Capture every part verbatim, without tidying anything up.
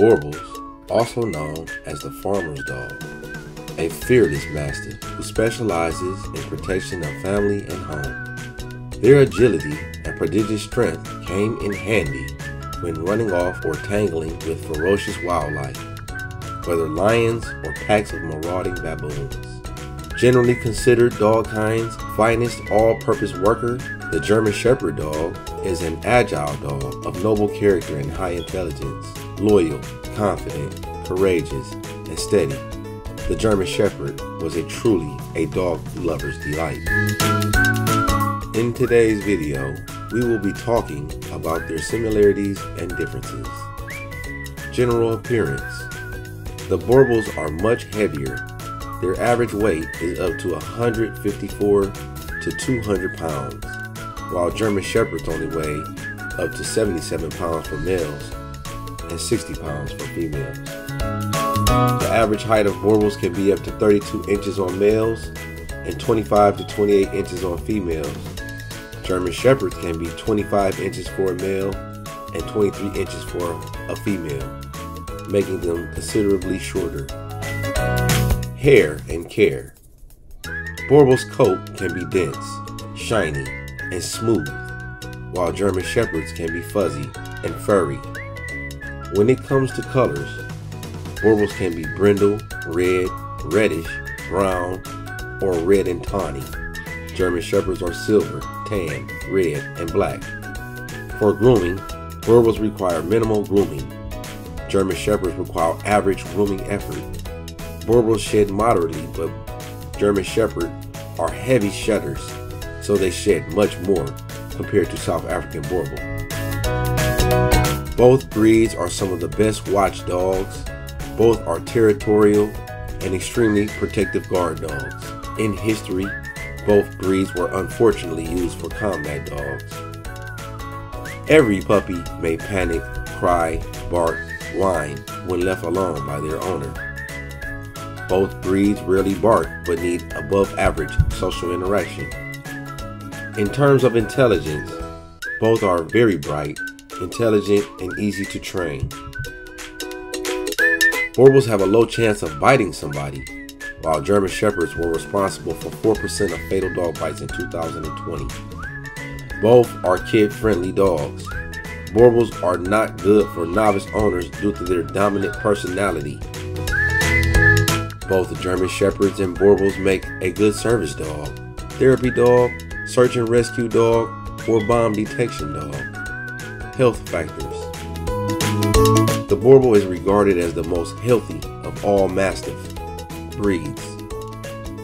Boerboels, also known as the farmer's dog, a fearless master who specializes in protection of family and home. Their agility and prodigious strength came in handy when running off or tangling with ferocious wildlife, whether lions or packs of marauding baboons. Generally considered dogkind's finest all-purpose worker, the German Shepherd Dog is an agile dog of noble character and high intelligence, loyal, confident, courageous, and steady. The German Shepherd was a truly a dog lover's delight. In today's video, we will be talking about their similarities and differences. General appearance. The Boerboels are much heavier. Their average weight is up to one hundred fifty-four to two hundred pounds, while German Shepherds only weigh up to seventy-seven pounds for males and sixty pounds for females. The average height of Boerboels can be up to thirty-two inches on males and twenty-five to twenty-eight inches on females. German Shepherds can be twenty-five inches for a male and twenty-three inches for a female, making them considerably shorter. Hair and care. Boerboel's coat can be dense, shiny, and smooth, while German Shepherds can be fuzzy and furry. When it comes to colors, Boerboels can be brindle, red, reddish, brown, or red and tawny. German Shepherds are silver, tan, red, and black. For grooming, Boerboels require minimal grooming. German Shepherds require average grooming effort. Boerboels shed moderately, but German Shepherds are heavy shedders, so they shed much more compared to South African Boerboel. Both breeds are some of the best watch dogs. Both are territorial and extremely protective guard dogs. In history, both breeds were unfortunately used for combat dogs. Every puppy may panic, cry, bark, whine when left alone by their owner. Both breeds rarely bark but need above average social interaction. In terms of intelligence, both are very bright, intelligent, and easy to train. Boerboels have a low chance of biting somebody, while German Shepherds were responsible for four percent of fatal dog bites in two thousand twenty. Both are kid-friendly dogs. Boerboels are not good for novice owners due to their dominant personality. Both the German Shepherds and Boerboels make a good service dog, therapy dog, search and rescue dog, or bomb detection dog. Health factors. The Boerboel is regarded as the most healthy of all Mastiff breeds.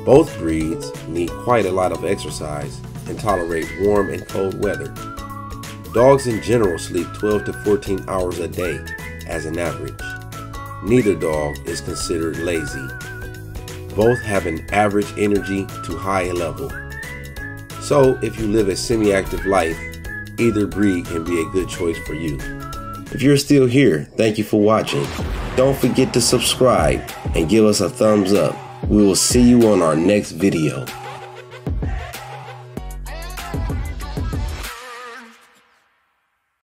Both breeds need quite a lot of exercise and tolerate warm and cold weather. Dogs in general sleep twelve to fourteen hours a day as an average. Neither dog is considered lazy. Both have an average energy to high level. So if you live a semi-active life, either breed can be a good choice for you. If you're still here, thank you for watching. Don't forget to subscribe and give us a thumbs up. We will see you on our next video.